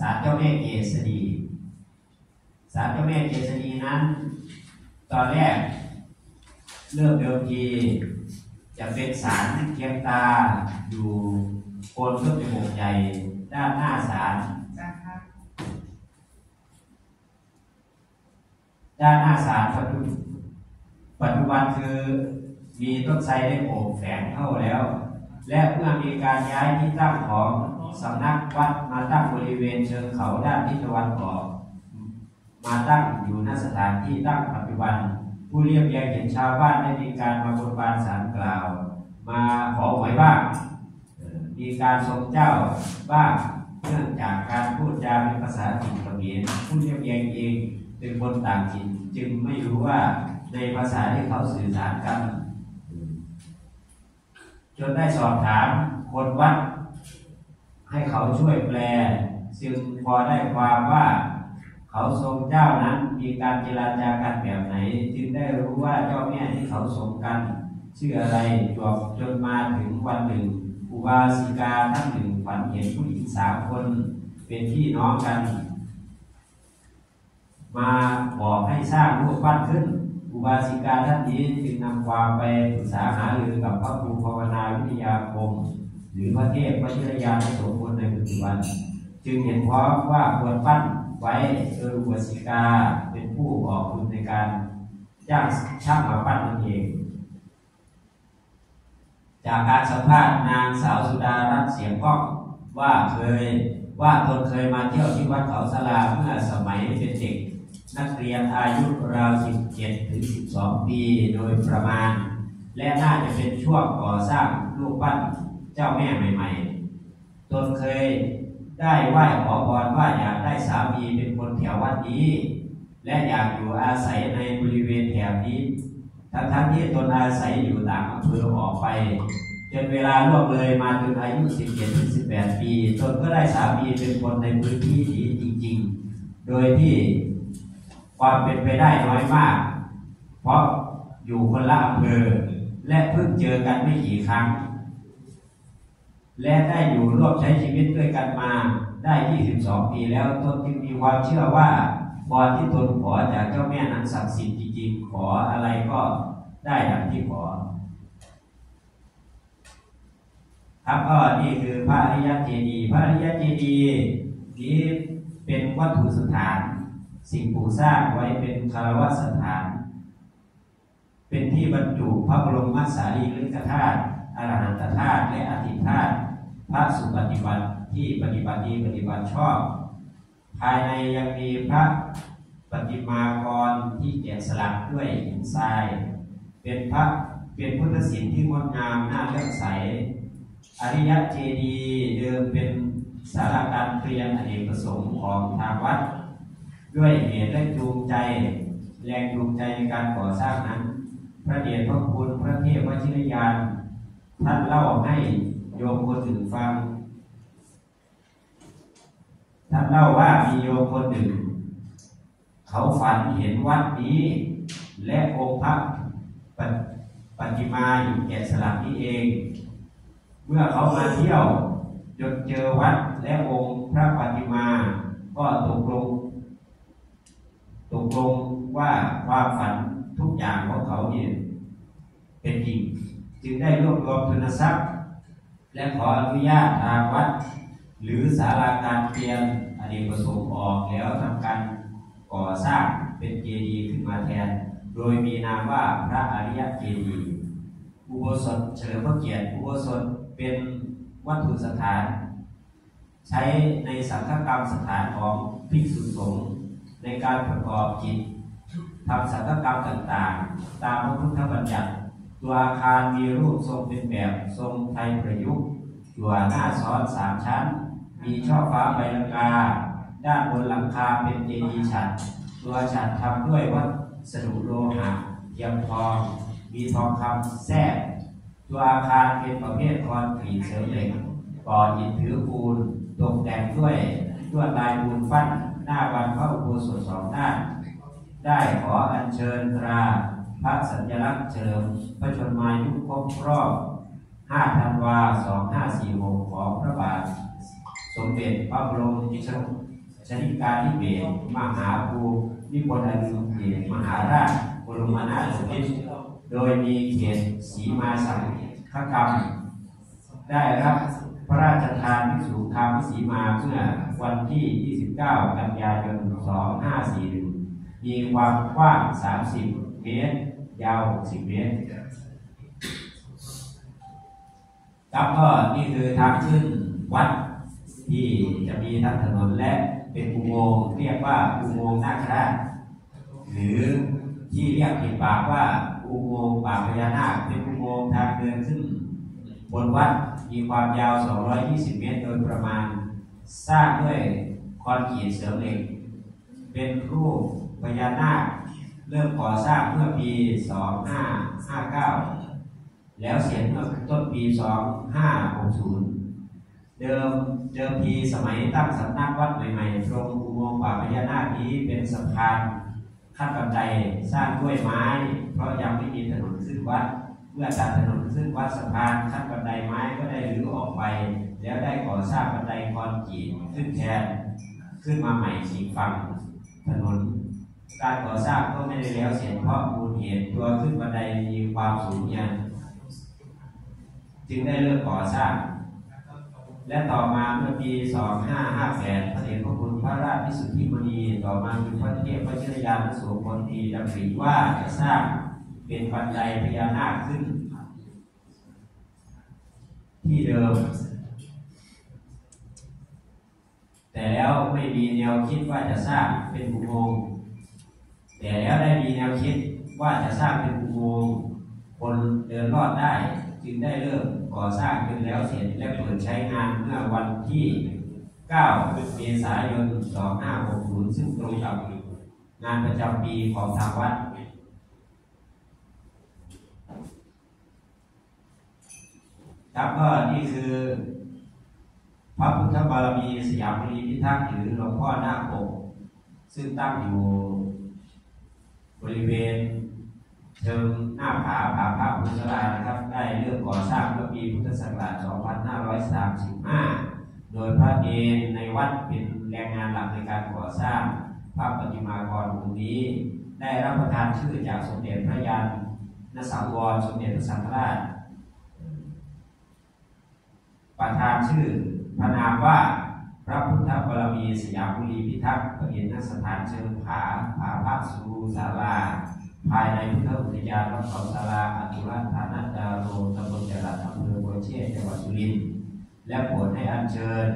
ศาลเจ้าแม่เกษรีศาลเจ้าแม่เกษรีนั้นตอนแรกเริ่มเดิมทีจะเป็นศาลเทียมตาอยู่โคนต้นจมูกใหญ่ด้านหน้าศาลด้านหน้าศาลปัจจุบันคือมีต้นไทรได้โอบแฝงเข้าแล้วและเมื่อมีการย้ายที่ตั้งของสำนักวัดมาตั้งบริเวณเชิงเขาด้านทิศตะวันออกมาตั้งอยู่ณสถานที่ตั้งปัจจุบันผู้เรียบเรียงเห็นชาวบ้านได้มีการมาบนบานศาลกล่าวมาขอหวยบ้างมีการทรงเจ้าบ้างเนื่องจากการพูดจาเป็นภาษาถิ่นเขมรผู้เรียบเรียงเองเป็นคนต่างถิ่นจึงไม่รู้ว่าในภาษาที่เขาสื่อสารกันจนได้สอบถามคนวัดให้เขาช่วยแปลซึ่งพอได้ความว่าเขาทรงเจ้านั้นมีการเจรจากันแบบไหนจึงได้รู้ว่าเจ้าแม่ที่เขาทรงกันชื่ออะไรจนมาถึงวันหนึ่งอุบาสิกาท่านหนึ่งฝันเห็นผู้หญิง3 คนเป็นพี่น้องกันมาบอกให้สร้างรูปปั้นขึ้นอุบาสิกาท่านนี้จึงนำความไปปรึกษาหารือกับพระครูภาวนาวิทยาคมหรือพระเทพวชิรยานสมบูรณ์ในปัจจุบันจึงเห็นพร้อมว่าควรปั้นไว้โดยอุบาสิกาเป็นผู้ออกทุนในการจ้างช่างมาปั้นตนเองจากการสัมภาษณ์นางสาวสุดารัตน์เสียงก้องว่าตนเคยมาเที่ยวที่วัดเขาศาลาเมื่อสมัยเป็นเด็กนักเรียนอายุราว 17-12 ปีโดยประมาณและน่าจะเป็นช่วงก่อสร้างรูปปั้นเจ้าแม่ใหม่ๆตนเคยได้ไหว้ขอพรว่าอยากได้สามีเป็นคนแถววัดนี้และอยากอยู่อาศัยในบริเวณแถวนี้ทั้งที่ตนอาศัยอยู่ต่างอำเภอออกไปจนเวลาล่วงเลยมาถึงอายุ 17-18 ปีตนก็ได้สามีเป็นคนในพื้นที่นี้จริงๆโดยที่ความเป็นไปได้น้อยมากเพราะอยู่คนละอำเภอและเพิ่งเจอกันไม่กี่ครั้งและได้อยู่ร่วมใช้ชีวิตด้วยกันมาได้ 22 ปีแล้วตนจึงมีความเชื่อว่าพรที่ตนขอจากเจ้าแม่นั้นศักดิ์สิทธิ์จริงๆขออะไรก็ได้ดังที่ขอครับก็นี่คือพระอริยเจดีย์พระอริยเจดีย์นี้เป็นวัตถุสถานสิ่งปลูกสร้างไว้เป็นคารวะสถานเป็นที่บรรจุพระบรมสารีริกธาตุอรหันตธาตุและอธิธาตุพระสุปฏิบัติที่ปฏิบัติดีปฏิบัติชอบภายในยังมีพระปฏิมากรที่แกะสลักด้วยหินทรายเป็นพุทธศิลป์ที่งดงามน่าเลื่อมใสอริยเจดีย์เดิมเป็นศาลาการเรียนอเนกประสงค์ของทางวัดด้วยเหตุและจูงใจแรงจูงใจในการก่อสร้างนั้นพระเดชพระคุณพระเทพวชิรยานท่านเล่าให้โยมคนหนึ่งฟังท่านเล่าว่ามีโยมคนหนึ่งเขาฝันเห็นวัดนี้และองค์พระปฏิมาอยู่แกะสลักนี้เองเมื่อเขามาเที่ยวจนเจอวัดและองค์พระปฏิมาก็ตกลงว่าความฝันทุกอย่างของเขาเนี่ยเป็นจริงจึงได้รวบรวมทุนทรัพย์และขออนุญาตทางวัดหรือศาลาการเปลี่ยนอเนกประสงค์ออกแล้วทำการก่อสร้างเป็นเจดีย์ขึ้นมาแทนโดยมีนามว่าพระอริยเจดีย์อุโบสถเฉลิมพระเกียรติอุโบสถเป็นวัตถุสถานใช้ในสังฆกรรมสถานของภิกษุสงฆ์ในการประกอบกิจทำสังฆกรรมต่างๆตามพระพุทธบัญญัติตัวอาคารมีรูปทรงเป็นแบบทรงไทยประยุกต์จั่วหน้าซ้อน3 ชั้นมีช่อฟ้าใบลังกาด้านบนหลังคาเป็นเจดีย์ฉัตรตัวฉัตรทำด้วยวัสดุโลหะเทียมทองมีทองคำแทรกตัวอาคารเป็นประเภทคอนกรีตเสริมเหล็กก่ออิฐถือปูนตกแต่งด้วยลวดลายปูนปั้นหน้าบานพระอุโบสถ2 ด้าน ได้ขออัญเชิญตราพระสัญลักษณ์เฉลิมพระชนมายุครบรอบ 5 ธันวาคม 2546 ของพระบาท สมเด็จพระบรมนิเทศชนิกาธิเบศมหาภูมิพลอดุลยเดชมหาราชบรมนาถบพิตรโดยมีเขตศรีมาสังฆกรรมได้รับพระราชทานวิสุทธาวิสีมาเมื่อวันที่29กันยายน2541มีความกว้าง30เมตรยาว60เมตรครับก็นี่คือทางขึ้นวัดที่จะมีทั้งถนนและเป็นอุโมงค์เรียกว่าอุโมงค์นาคราชหรือที่เรียกผิดปากว่าอุโมงค์ป่าพญานาคเป็นอุโมงค์ทางเดินขึ้นบนวัดมีความยาว220เมตรโดยประมาณสร้างด้วยคอนกรีตเสริมเหล็กเป็นรูปพญานาคเริ่มก่อสร้างเมื่อปี2559แล้วเสร็จเมื่อต้นปี2560เดิมทีสมัยตั้งสำนักวัดใหม่ๆตรงอุโมงค์ป่าพญานาคนี้เป็นสะพานขั้นบันไดสร้างด้วยไม้เพราะยังไม่มีถนนขึ้นวัดเมื่อตัดถนนซึ่งวัดสะพานขั้นบันไดไม้ก็ได้รื้อออกไปแล้วได้ก่อสร้างบันไดคอนกรีตขึ้นแทนขึ้นมาใหม่อีกฝั่งถนนการก่อสร้างก็ไม่ได้แล้วเสร็จเพราะมูลเหตุตัวขึ้นบันไดมีความสูงยันจึงได้เลิกก่อสร้างและต่อมาเมื่อปี2558พระเดชพระคุณพระราชวิสุทธิมุนีต่อมาคือพระเทพพระชิรยานโสมณีดำริว่าจะสร้างเป็นบันไดพญานาคขึ้นที่เดิมแต่แล้วไม่มีแนวคิดว่าจะสร้างเป็นอุโมงค์แต่แล้วได้มีแนวคิดว่าจะสร้างเป็นอุโมงค์คนเดินรอดได้จึงได้เริ่มก่อสร้างขึ้นแล้วเสร็จและเปิดใช้งานเมื่อวันที่9 เมษายน 2560 ซึ่งตรงกับงานประจำปีของทางวัดครับก็นี่คือพระพุทธบารมีสยามบุรีพิทักษ์หรือหลวงพ่อนาคปกซึ่งตั้งอยู่บริเวณเชิงหน้าผาผาพระพุทธศาลานะครับได้เริ่มก่อสร้างเมื่อปีพุทธศักราช 2535 โดยพระเนรในวัดเป็นแรงงานหลักในการก่อสร้างพระปฏิมากรองค์นี้ได้รับประทานชื่อจากสมเด็จพระยานสังวรสมเด็จพระสังฆราชประทานชื่อพระนามว่าพระพุทธบารมีสยามบุรีพิทักษ์ประดิษฐสถานเชิงผาผาพักสุรูศาลาภายในพุทธอุทยานวัดเขาศาลาอตุลฐานัตตาโรตำบลจรัสอำเภอโพเชษจังหวัดสุรินทร์และโปรดให้อัญเชิญ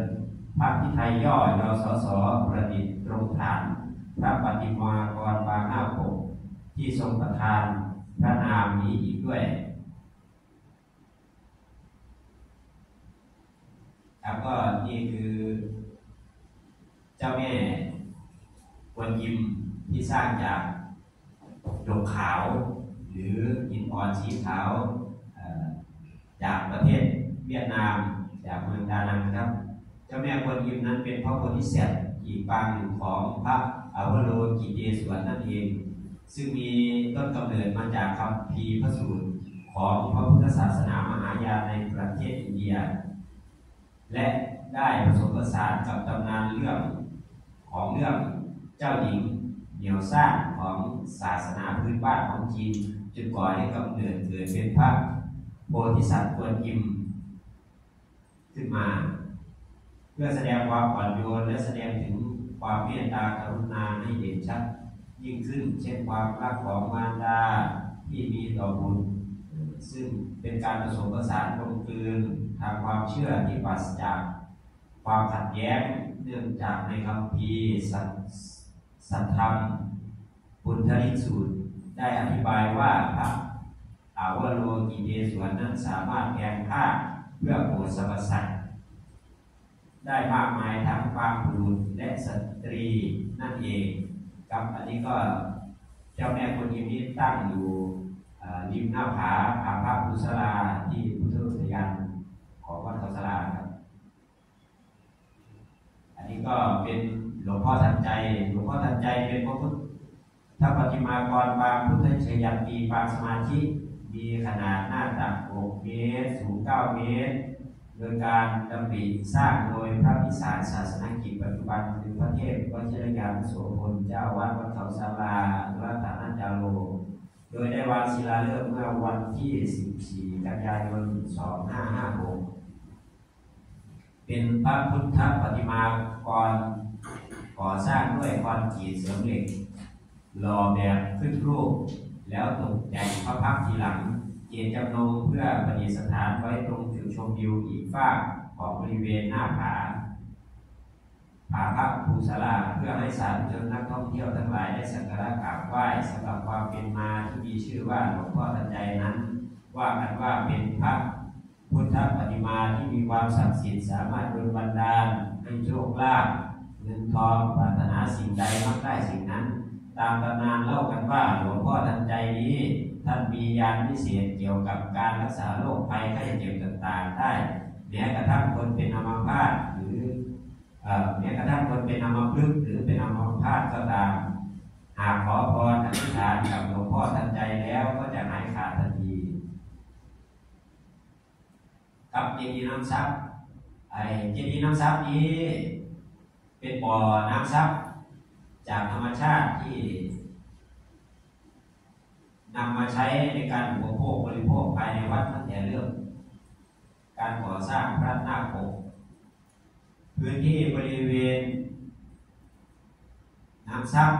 พระพิไทยย่อยนสสประดิษฐ์ตรงฐานพระปฏิมากรปางนาคปกที่ทรงประทานพระนามนี้อีกด้วยครับก็นี่คือเจ้าแม่กวนยิมที่สร้างจากหยกขาวหรือหินอ่อนสีขาวจากประเทศเวียดนามจากเมืองดานังครับเจ้าแม่กวนยิมนั้นเป็นพระโพธิสัตว์อีกปางหนึ่งของพระอวโลกิเยศวรนั่นเองซึ่งมีต้นกำเนิดมาจากคำพีพระสูตรของพระพุทธศาสนามหายานในประเทศอินเดียและได้ผสมผสานกับตำนานเรื่องของเรื่องเจ้าหญิงเหนี่ยวซ่านของศาสนาพื้นบ้านของจีนจนก่อให้กำเนิดเกิดเป็นพระโพธิสัตว์กวนยิมขึ้นมาเพื่อแสดงความอ่อนโยนและแสดงถึงความเมตตากรุณาให้เด่นชัดยิ่งขึ้นเช่นความรักของมารดาที่มีต่อบุตรซึ่งเป็นการผสมผสานกลมกลืนทางความเชื่อที่ปราศจากความขัดแย้งเนื่องจากในคัมภีร์สัทธรรมปุณธริสูตรได้อธิบายว่าพระอวโลกิเยศวรนั้นสามารถแปลงธาตุเพื่อโปรดสรรพสัตว์ได้มากมายทั้งบางบุรุษและสตรีนั่นเองครับอันนี้ก็เจ้าแม่กวนยิมนี้ตั้งอยู่ริมหน้าผาผาพระพุทธศาลาที่พุทธอุทยานของวัดเขาศาลาครับอันนี้ก็เป็นหลวงพ่อทันใจหลวงพ่อทันใจเป็นพระพุทธปฏิมากรปางพุทธชยันตีปางสมาธิมีขนาดหน้าตัก6 เมตรสูง 9 เมตร โดยการดำริสร้างโดยพระพิสารศาสนกิจปัจจุบันคือพระเทพวชิรยานุโสพลเจ้าวัดวัดเขาศาลาวัดฐานะจาโรโดยได้วางศิลาฤกษ์เมื่อวันที่14กันยายน2556เป็นพระพุทธปฏิมากรก่อสร้างด้วยคอนกรีตเสริมเหล็กหล่อแบบขึ้นรูปแล้วตกแต่งพระพักตร์ทีหลังเจตจำนงเพื่อประดิษฐานไว้ตรงจุดชมวิวอีกฝั่งของบริเวณหน้าผาพระภูศาลาเพื่อให้สาธุชนนักท่องเที่ยวทั้งหลายได้สักการะกราบไหว้สำหรับความเป็นมาที่มีชื่อว่าหลวงพ่อทันใจนั้นว่ากันว่าเป็นพระพุทธปฏิมาที่มีความศักดิ์สิทธิ์สามารถดลบันดาลให้โชคลาภเงินทองปรารถนาสิ่งใดมักได้สิ่งนั้นตามตำนานเล่ากันว่าหลวงพ่อทันใจนี้ท่านมียานพิเศษเกี่ยวกับการรักษาโรคภัยไข้เจ็บต่างๆได้แม้กระทั่งคนเป็นอัมพาตหรือแม้กระทั่งคนเป็นอัมพฤกษ์หรือเป็นอัมพาตก็ตามหากขอพรอธิษฐานกับหลวงพ่อทันใจแล้วก็จะหายขาดทันทีกับเจดีย์น้ำซับเจดีย์น้ำซับนี้เป็นบ่อน้ำซับจากธรรมชาติที่นำมาใช้ในการอุปโภคบริโภคภายในวัดตั้งแต่เริ่มการก่อสร้างพระนาคปกพื้นที่บริเวณน้ำซับ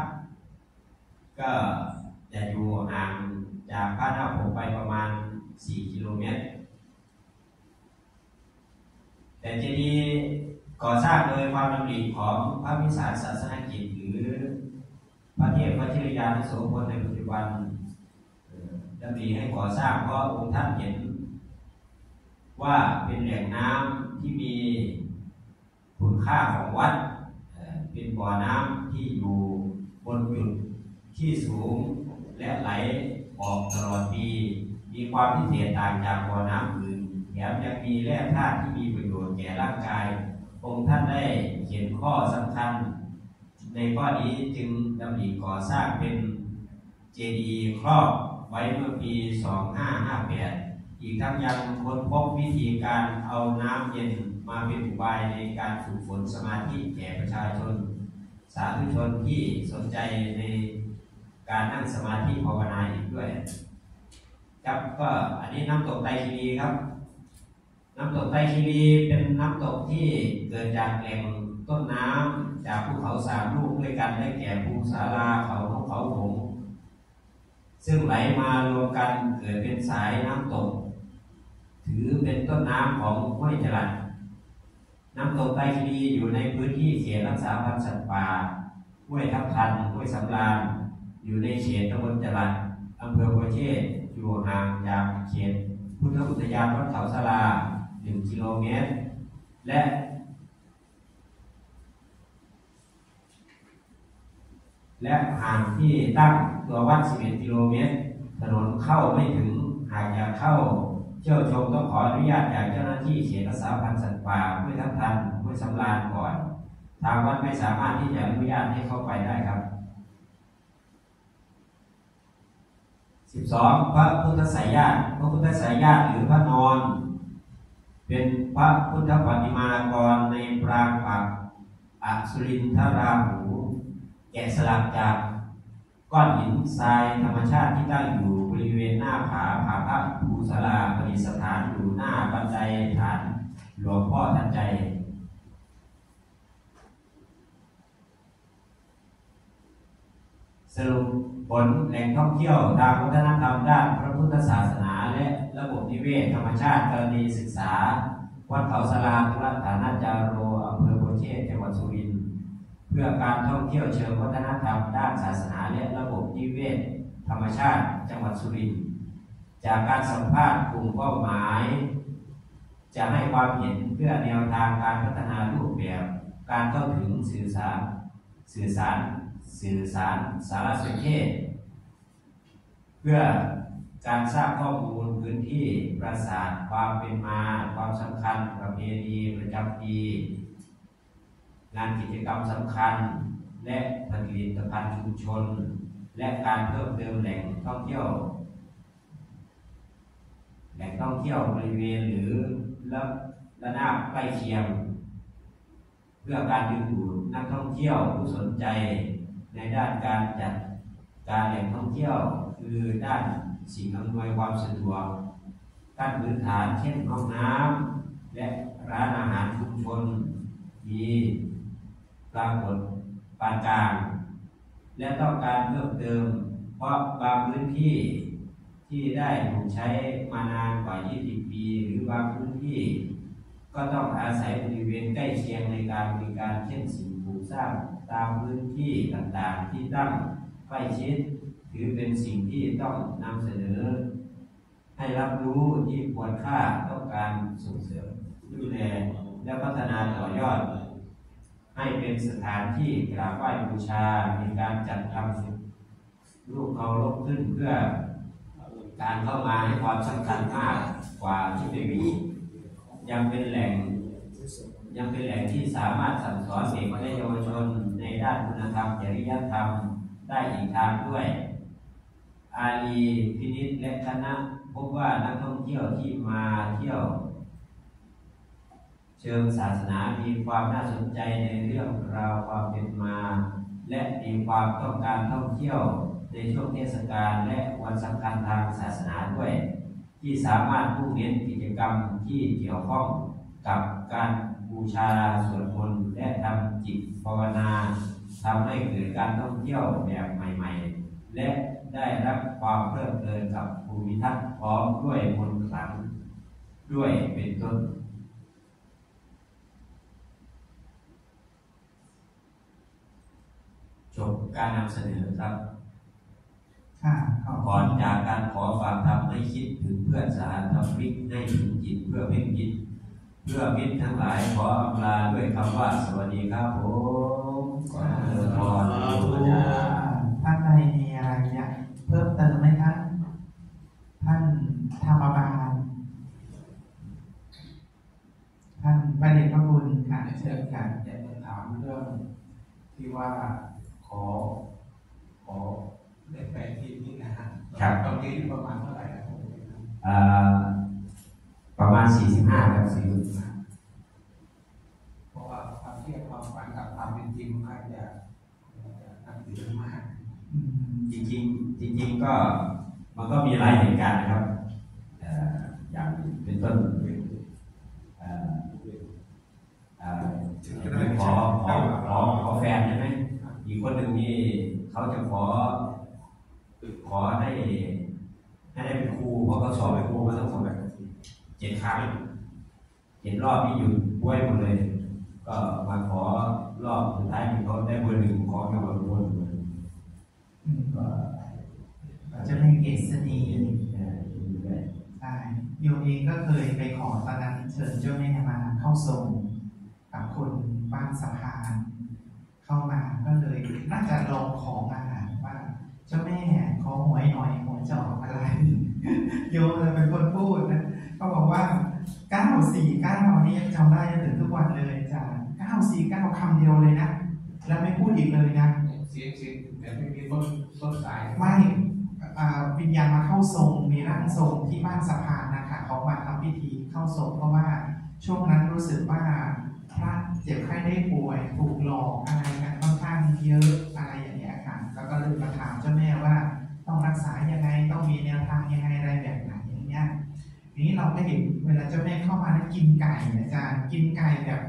ก็จะอยู่ห่างจากพระนาคปกไปประมาณ4 กิโลเมตรแต่เจดีย์ก่อสร้างโดยความดำริของพระวิสารศาสนกิจหรือพระเทพวชิรยานุโสพลในปัจจุบันดำริให้ก่อสร้างเพราะองค์ท่านเห็นว่าเป็นแหล่งน้ำที่มีคุณค่าของวัดเป็นบ่อน้ำที่อยู่บนจุดที่สูงและไหลออกตลอดปีมีความพิเศษต่างจากบ่อน้ำอื่นแถมยังมีแร่ธาตุที่มีประโยชน์แก่ร่างกายองค์ท่านได้เขียนข้อสำคัญในข้อนี้จึงดำริก่อสร้างเป็นเจดีย์ครอบไว้เมื่อปี2558อีกทั้งยังค้นพบวิธีการเอาน้ำเย็นมาเป็นอุบายในการฝึกฝนสมาธิแก่ประชาชนสาธุชนที่สนใจในการนั่งสมาธิภาวนาอีกด้วยครับก็อันนี้น้ำตกไตรคีรีครับน้ำตกไตรคีรีเป็นน้ำตกที่เกิดจากแหล่งต้นน้ำจากภูเขา3 ลูกด้วยกันได้แก่ภูศาลาเขานกเขาหงส์ซึ่งไหลมารวมกันเกิดเป็นสายน้ำตกถือเป็นต้นน้ำของห้วยจรัญน้ำตกไตรคีรีอยู่ในพื้นที่เขตรักษาพันธุ์สัตว์ป่าห้วยทับทันห้วยสำราญอยู่ในเขตตำบลจรัญอำเภอบัวเชษอยู่ห่างจากเขตพุทธอุทยานวัดเขาศาลา1 กิโลเมตรและห่างที่ตั้งตัววัด11 กิโลเมตรถนนเข้าไม่ถึงหากอยากเข้าเที่ยวชมต้องขออนุญาตจากเจ้าหน้าที่เขตรักษาพันธุ์สัตว์ป่าห้วยทับทันห้วยสำราญก่อนทางวัดไม่สามารถที่จะอนุญาตให้เข้าไปได้ครับ12พระพุทธสายญาติพระพุทธสายญาติหรือพระนอนเป็นพระพุทธปฏิมากรในปรางปักอสุรินทราหูแกะสลักจากก้อนหินทรายธรรมชาติที่ตั้งอยู่บริเวณหน้าผาพระภูศาลาประดิษฐานอยู่หน้าบันไดฐานหลวงพ่อทันใจสรุปผลแหล่งท่องเที่ยวทางวัฒนธรรมด้านพระพุทธศาสนาและระบบนิเวศธรรมชาติกรณีศึกษาวัดเขาศาลาวัดฐานะจาโรอำเภอบัวเชษจังหวัดสุรินทร์เพื่อการท่องเที่ยวเชิงวัฒนธรรมด้านศาสนาและระบบนิเวศธรรมชาติจังหวัดสุรินทร์จากการสัมภาษณ์กลุ่มเป้าหมายจะให้ความเห็นเพื่อแนวทางการพัฒนารูปแบบการเข้าถึงสื่อสารสารสนเทศเพื่อการสร้างข้อมูลพื้นที่ประสานความเป็นมาความสำคัญประเพณีประจำปีงานกิจกรรมสำคัญและผลิตภัณฑ์ชุมชนและการเพิ่มเติมแหล่งท่องเที่ยวบริเวณหรือ ระนาบใกล้เคียงเพื่อการดึงดูดนักท่องเที่ยวผู้สนใจในด้านการจัดการแหล่งท่องเที่ยวคือด้านสิ่งอำนวยความสะดวกด้านพื้นฐานเช่นห้องน้ำและร้านอาหารชุมชนมีปรากฏปานกลางและต้องการเพิ่มเติมเพราะบางพื้นที่ที่ได้ถูกใช้มานานกว่า 20 ปีหรือบางพื้นที่ก็ต้องอาศัยบริเวณใกล้เคียงในการบริการเช่นสิ่งปลูกสร้างตามพื้นที่ต่างๆที่ตั้งใกล้ชิดถือเป็นสิ่งที่ต้องนำเสนอให้รับรู้ที่ควรค่าต้องการส่งเสริมดูแลและพัฒนาต่อยอดให้เป็นสถานที่กราบไหว้บูชามีการจัดทำรูปเคารพขึ้นเพื่อการเข้ามาให้ความสำคัญมากกว่าที่ไม่มียังเป็นแหล่งที่สามารถสั่งสอนเด็กและเยาวชนในด้านคุณธรรมจริยธรรมได้อีกทางด้วยอาลีพินิจและคณะพบว่านักท่องเที่ยวที่มาเที่ยวเชิงศาสนามีความน่าสนใจในเรื่องราวความเป็นมาและมีความต้องการท่องเที่ยวในช่วงเทศกาลและวันสำคัญทางศาสนาด้วยที่สามารถมุ่งเน้นกิจกรรมที่เกี่ยวข้องกับการบูชาสวดมนต์และทำจิตภาวนาทำให้เกิดการท่องเที่ยวแบบใหม่ๆและได้รับความเพลิดเพลินกับภูมิทัศน์พร้อมด้วยมนต์ขลังด้วยเป็นต้นจบการนำเสนอครับก่อนจากการขอฝากธรรมให้คิดถึงเพื่อนสหธรรมิกให้ถึงจิตเพื่อเพ่งจิตเพื่อมิตรทั้งหลายขออำลาด้วยคำว่าสวัสดีครับผมขอเชิญพรท่านใดมีอะไรเนี่ยเพิ่มเติมไหมคะท่านธรรมบาลท่านประเดชพระคุณค่ะเชิญการอยากจะถามเรื่องที่ว่าขอได้ไปที่นี่นะครับตอนนี้ประมาณเท่าไหร่ครับประมาณ45ครับ45เพราะว่าความเชื่อความฝันกับความเป็นจริงมันจะนับถือมากจริงก็มันก็มีหลายเหตุการณ์นะครับอย่างเป็นต้นขอแฟนใช่ไหมอีกคนหนึ่งนี่เขาจะขอให้ได้เป็นครูเพราะเขาสอบเป็นครูมาตั้งแต่7 ครั้ง7 รอบนี่อยู่บ้วยหมดเลยก็มาขอรอบสุดท้ายมีเขาได้เบอร์ 1ขอแค่เบอร์ 1ก็จะเป็นเกษณีใช่โยมเองก็เคยไปขอตอนนั้นเชิญเจ้าแม่มาเข้าทรงกับคนบ้านสะพานเข้ามาก็เลยน่าจะลองของอาหารว่าเจ้าแม่ขอหวยหน่อยหวยจะออกอะไรโยมเลยเป็นคนพูดนะก็บอกว่า949นี่ยังจำได้จนถึงทุกวันเลยจ้ะ949คำเดียวเลยนะแล้วไม่พูดอีกเลยนะเสียงแต่ไม่มีต้นสายไม่วิญญาณมาเข้าทรงมีร่างทรงที่บ้านสะพานนะคะเขามาทำพิธีเข้าทรงเพราะว่าช่วงนั้นรู้สึกว่าพระเจ็บไข้ได้ป่วยถูกหลอกอะไรกันค่อนข้างเยอะอะไรอย่างเงี้ยค่ะแล้วก็เลยมาถามเจ้าแม่ว่าต้องรักษายังไงต้องมีแนวทางยังไงอะไรแบบไหนอย่างเงี้ยนี้เราก็เห็นเวลาเจ้าแม่เข้ามาแล้วกินไก่อาจารย์กินไก่แบบ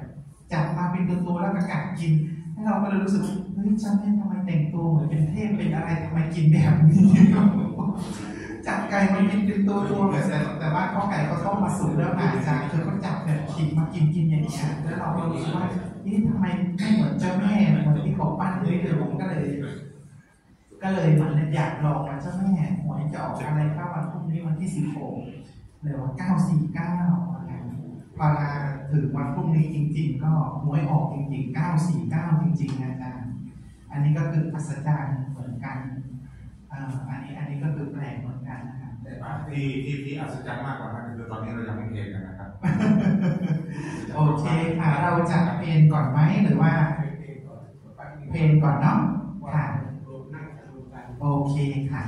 จับมาเป็นตัวแล้วก็กัดกินแล้วเราก็เลยรู้สึกเฮ้ยเจ้าแม่ทำไมแต่งตัวเหมือนเป็นเทพเป็นอะไรทำไมกินแบบนี้จับไก่มันเป็นตัวเหมือนแต่ว่าข้อไก่เขาต้องมาสุกแล้วอาจารย์คือเขาจับแบบขิงมากินอย่างนี้แล้วเราก็รู้สึกว่านี่ทำไมไม่เหมือนเจ้าแม่เหมือนที่เขาปั้นเลยผมก็เลยมันอยากลองว่าเจ้าแม่หวยจะออกอะไรข้าววันพรุ่งนี้วันที่16เลยว่า949อะไรพอมาถึงวันพรุ่งนี้จริงๆก็หวยออกจริงๆ949จริงๆอาจารย์อันนี้ก็คืออัศจรรย์เหมือนกันอันนี้ก็คือแปลกเหมือนกันนะครับแต่ที่อัศจรรย์มากกว่านั้นคือตอนนี้เรายังไม่เห็นกันนะครับโอเคค่ะเราจะเพลงก่อนไหมหรือว่าเพลงก่อนเนาะค่ะโอเคค่ะ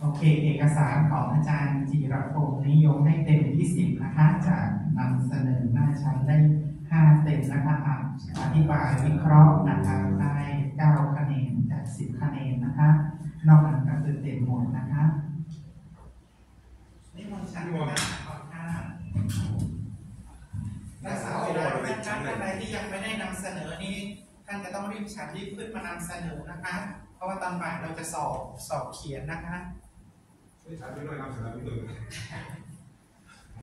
โอเคเอกสารของอาจารย์จิรพงษ์นิยมให้เต็ม20นะคะจากนำเสนอหน้าชั้นได้5เต็มนะคะอธิบายวิเคราะห์นะคะได้9คะแนนจาก10คะแนนนะคะนอกนั้นก็คือเต็มหมดนะคะนี่มันชั้นหมดนักศึกษาเวลาท่านอะไรที่ยังไม่ได้นำเสนอนี้ท่านจะต้องรีบฉันรีบขึ้นมานำเสนอนะคะเพราะว่าตอนบ่ายเราจะสอบเขียนนะคะช่วยฉันด้วยหน่อยนำเสนอนิดหนึ่ง